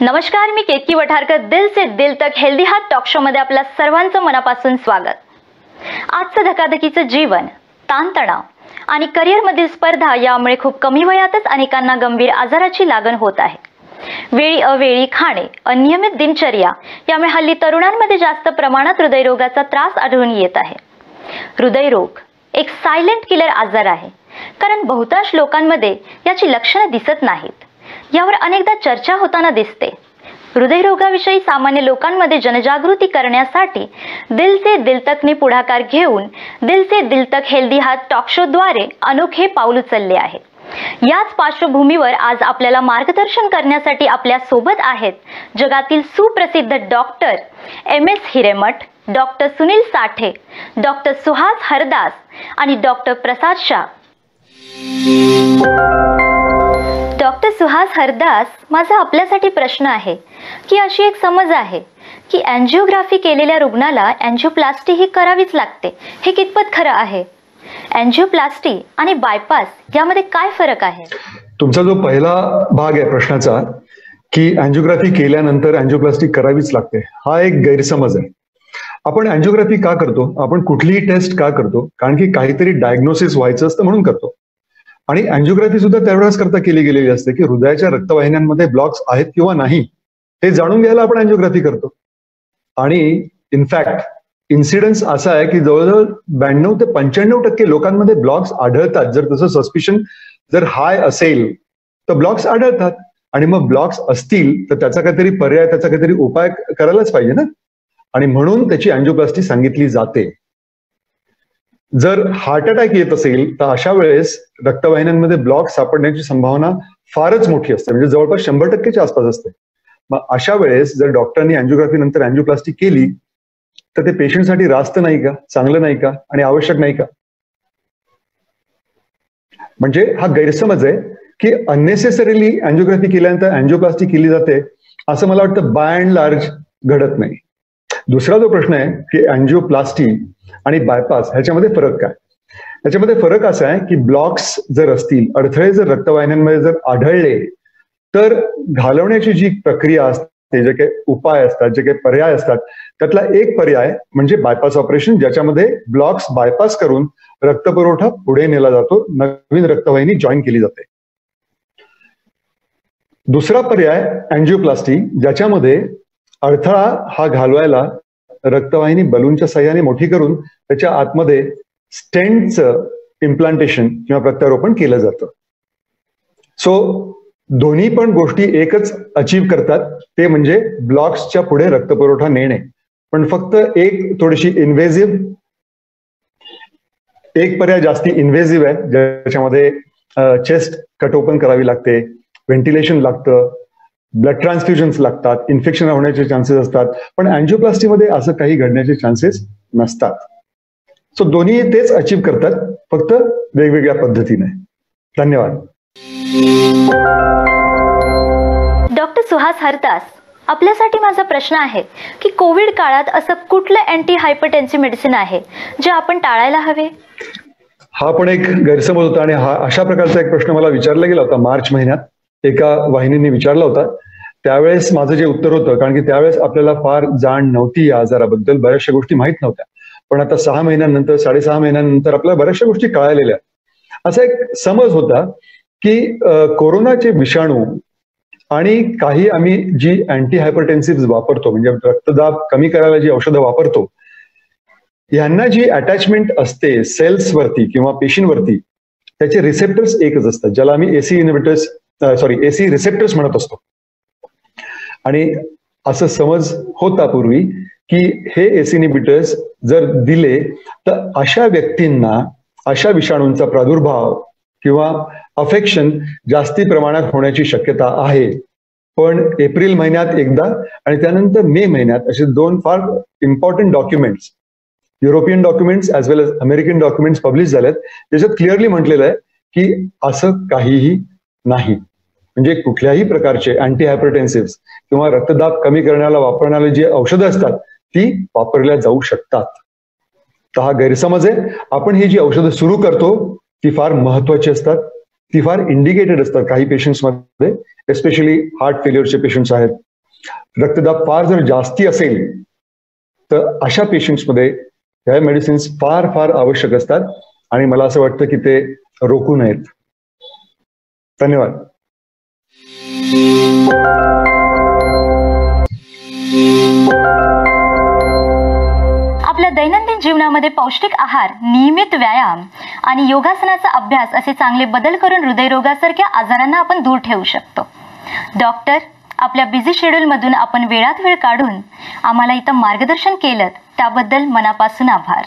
नमस्कार, मी केतकी वठारकर. दिल से दिल तक हेल्दी हार्ट टॉक शो मध्ये आपल्या सर्वांचं मनापासून स्वागत. आजचं धकाधकीचं जीवन, ताणतणाव आणि करिअरमधील स्पर्धा यामुळे खूप कमी वयातच अनेकांना गंभीर आजाराची लागण होत आहे. वेळी अवेळी खाणे, अनियमित दिनचर्या यामुळे हल्ली तरुणांमध्ये जास्त प्रमाणात हृदयरोगाचा त्रास आढळून येत आहे. हृदयरोग एक सायलेंट किलर आजार आहे, कारण बहुतांश लोकांमध्ये याची लक्षणे दिसत नाहीत. यावर अनेकदा चर्चा होताना दिसते. हृदयरोगाविषयी सामान्य लोकांमध्ये जनजागृती करण्यासाठी दिल से दिल तकने पुढाकार घेऊन दिल से दिल तक हेल्दी हार्ट टॉक शो द्वारे अनोखे पाऊल उचलले आहे. याच पार्श्वभूमीवर आज आपल्याला मार्गदर्शन करण्यासाठी आपल्या सोबत आहेत जगातील सुप्रसिद्ध doctor MS Hiremath, doctor Sunil Sathe, doctor Suhas Hardas आणि डॉक्टर प्रसाद शाह. डॉक्टर सुहास हरदास, माझा आपल्यासाठी प्रश्न आहे की अशी एक समज आहे की एंजियोग्राफी केलेल्या रुग्णाला एंजियोप्लास्टी ही करावीच लागते. हे कितपत खरं आहे? एंजियोप्लास्टी आणि बायपास यामध्ये काय फरक आहे? तुमचा जो पहिला भाग आहे प्रश्नाचा की एंजियोग्राफी केल्यानंतर एंजियोप्लास्टी करावीच लागते, हा एक गैरसमज आहे. आपण एंजियोग्राफी का करतो? आपण कुठलीही टेस्ट का करतो? कारण की काहीतरी डायग्नोसिस व्हायचं असतं म्हणून करतो. आणि एंजियोग्राफी सुद्धा त्यावेळेस करता केली गेलेली असते की हृदयाच्या रक्तवाहिन्यांमध्ये ब्लॉक्स आहेत किंवा नाही हे जाणून घ्यायला आपण एंजियोग्राफी करतो. आणि इनफॅक्ट इन्सिडन्स असा आहे की जवळजवळ 92 ते 95% लोकांमध्ये ब्लॉक्स आढळतात. जर तसं सस्पिशन जर हाय असेल तर ब्लॉक्स आढळतात, आणि मग ब्लॉक्स असतील तर त्याचा काहीतरी पर्याय, त्याचा काहीतरी उपाय करायलाच पाहिजे ना, आणि म्हणून त्याची एंजियोप्लास्टी सांगितली जाते. जर हार्ट अटॅक येत असेल तर अशा वेळेस रक्तवाहिन्यांमध्ये ब्लॉक सापडण्याची संभावना फारच मोठी असते, म्हणजे जवळपास 100%च्या आसपास असते. मग अशा वेळेस जर डॉक्टरांनी एंजियोग्राफी नंतर एंजियोप्लास्टी केली तर ते पेशंटसाठी रास्त नाही का, चांगलं नाही का आणि आवश्यक नाही का? म्हणजे हा गैरसमज आहे की अननेसेसरीली एंजियोग्राफी केल्यानंतर एंजियोप्लास्टी केली जाते, असं मला वाटतं बाय अँड लार्ज घडत नाही. दुसरा जो प्रश्न आहे की एंजियोप्लास्टी आणि बायपास ह्याच्यामध्ये फरक काय? ह्याच्यामध्ये फरक असा आहे की ब्लॉक्स जर असतील, अडथळे जर रक्तवाहिन्यांमध्ये जर आढळले तर घालवण्याची जी प्रक्रिया असते, जे काही उपाय असतात, जे काही पर्याय असतात, त्यातला एक पर्याय म्हणजे बायपास ऑपरेशन, ज्याच्यामध्ये ब्लॉक्स बायपास करून रक्तपुरवठा पुढे नेला जातो, नवीन रक्तवाहिनी जॉईन केली जाते. दुसरा पर्याय एंजियोप्लास्टी, ज्याच्यामध्ये अडथळा हा घालवायला रक्तवाहिनी बलूनच्या सहाय्याने मोठी करून त्याच्या आतमध्ये स्टेंटचं इम्प्लांटेशन किंवा प्रत्यारोपण केलं जातं. सो दोन्ही पण गोष्टी एकच अचीव्ह करतात, ते म्हणजे ब्लॉक्सच्या पुढे रक्तपुरवठा नेणे. पण फक्त एक थोडीशी इन्व्हेसिव्ह, एक पर्याय जास्ती इन्व्हेसिव्ह आहे, ज्याच्यामध्ये चेस्ट कट ओपन करावी लागते, व्हेंटिलेशन लागतं, ब्लड ट्रान्सफ्युजन्स लागतात, इन्फेक्शन होण्याचे चान्सेस असतात. पण एंजियोप्लास्टीमध्ये असं काही घडण्याचे चान्सेस नसतात. सो दोन्ही तेच अचीव्ह करतात, फक्त वेगवेगळ्या पद्धतीने. धन्यवाद. डॉक्टर सुहास हरदास, आपल्यासाठी माझा प्रश्न आहे की कोविड काळात असं कुठलं अँटी हायपरटेन्सिव्ह मेडिसिन आहे जे आपण टाळायला हवे? हा पण एक गैरसमज होता, आणि हा अशा प्रकारचा एक प्रश्न मला विचारला गेला होता. मार्च महिन्यात एका वाहिनीने विचारला होता, त्यावेळेस माझं जे उत्तर होतं, कारण की त्यावेळेस आपल्याला फार जाण नव्हती या आजाराबद्दल, बऱ्याचशा गोष्टी माहीत नव्हत्या. पण आता 6 महिन्यांनंतर, 6.5 महिन्यांनंतर आपल्याला बऱ्याचशा गोष्टी कळालेल्या. असा एक समज होता की कोरोनाचे विषाणू आणि काही आम्ही जी अँटी हायपरटेन्सिव्ह वापरतो, म्हणजे रक्तदाब कमी करायला जी औषधं वापरतो, यांना जी अटॅचमेंट असते सेल्सवरती किंवा पेशींवरती, त्याचे रिसेप्टर्स एकच असतात, ज्याला आम्ही ACE रिसेप्टर्स म्हणत असतो. आणि असं समज होता पूर्वी की हे ACE इनहिबिटर्स जर दिले तर अशा व्यक्तींना अशा विषाणूंचा प्रादुर्भाव किंवा अफेक्शन जास्ती प्रमाणात होण्याची शक्यता आहे. पण एप्रिल महिन्यात एकदा आणि त्यानंतर मे महिन्यात असे 2 फार important documents, European documents as well as American documents publish झालेत, त्याच्यात क्लिअरली म्हटलेलं आहे की असं काहीही नाही. म्हणजे कुठल्याही प्रकारचे अँटी हायपरटेन्सिव्ह किंवा रक्तदाब कमी करण्याला वापरणारी जी औषधं असतात ती वापरल्या जाऊ शकतात. तर हा गैरसमज आहे. आपण ही जी औषधं सुरू करतो ती फार महत्वाची असतात, ती फार इंडिकेटेड असतात काही पेशंट्समध्ये, एस्पेशली हार्ट फेल्युअरचे पेशंट्स आहेत, रक्तदाब फार जर जास्ती असेल तर अशा पेशंट्समध्ये ह्या मेडिसिन्स फार फार आवश्यक असतात आणि मला असं वाटतं की ते रोकू नयेत. धन्यवाद. आपल्या दैनंदिन जीवनामध्ये पौष्टिक आहार, नियमित व्यायाम आणि योगासनाचा अभ्यास असे चांगले बदल करून हृदयरोगासारख्या आजारांना आपण दूर ठेवू शकतो. डॉक्टर, आपल्या बिझी शेड्यूलमधून आपण वेळात वेळ काढून आम्हाला इथं मार्गदर्शन केलं त्याबद्दल मनापासून आभार.